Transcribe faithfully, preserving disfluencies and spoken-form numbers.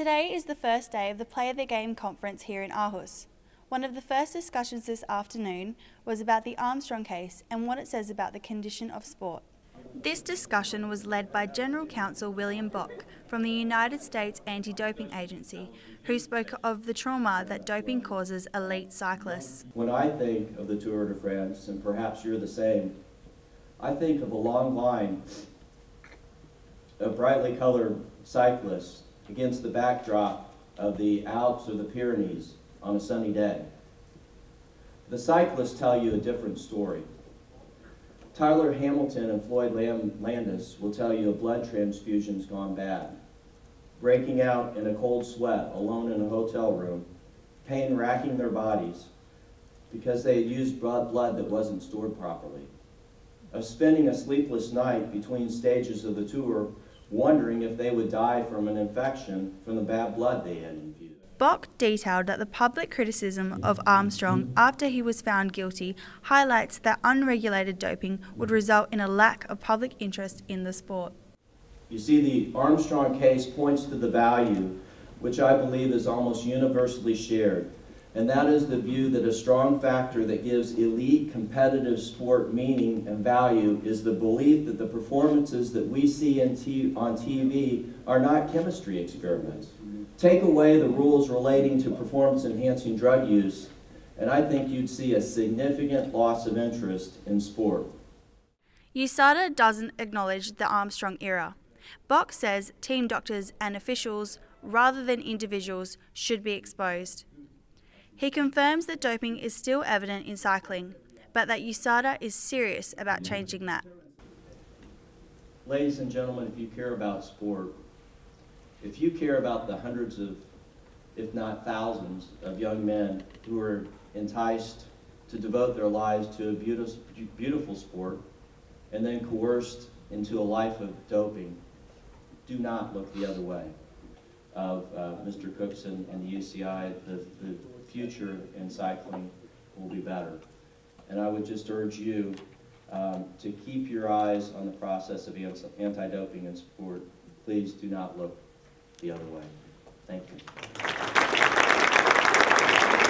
Today is the first day of the Play the Game conference here in Aarhus. One of the first discussions this afternoon was about the Armstrong case and what it says about the condition of sport. This discussion was led by General Counsel William Bock from the United States Anti-Doping Agency, who spoke of the trauma that doping causes elite cyclists. When I think of the Tour de France, and perhaps you're the same, I think of a long line of brightly colored cyclists against the backdrop of the Alps or the Pyrenees on a sunny day. The cyclists tell you a different story. Tyler Hamilton and Floyd Landis will tell you a blood transfusion's gone bad, breaking out in a cold sweat alone in a hotel room, pain racking their bodies because they had used blood that wasn't stored properly, of spending a sleepless night between stages of the tour wondering if they would die from an infection from the bad blood they had infused. Bock detailed that the public criticism of Armstrong after he was found guilty highlights that unregulated doping would result in a lack of public interest in the sport. You see, the Armstrong case points to the value, which I believe is almost universally shared, and that is the view that a strong factor that gives elite competitive sport meaning and value is the belief that the performances that we see in on T V are not chemistry experiments. Take away the rules relating to performance-enhancing drug use, and I think you'd see a significant loss of interest in sport. U S A D A doesn't acknowledge the Armstrong era. Bock says team doctors and officials, rather than individuals, should be exposed. He confirms that doping is still evident in cycling, but that U S A D A is serious about changing that. Ladies and gentlemen, if you care about sport, if you care about the hundreds of, if not thousands, of young men who are enticed to devote their lives to a beautiful, beautiful sport and then coerced into a life of doping, do not look the other way of uh, Mister Cookson and the U C I. The, the, future in cycling will be better. And I would just urge you um, to keep your eyes on the process of anti-doping in sport. Please do not look the other way. Thank you.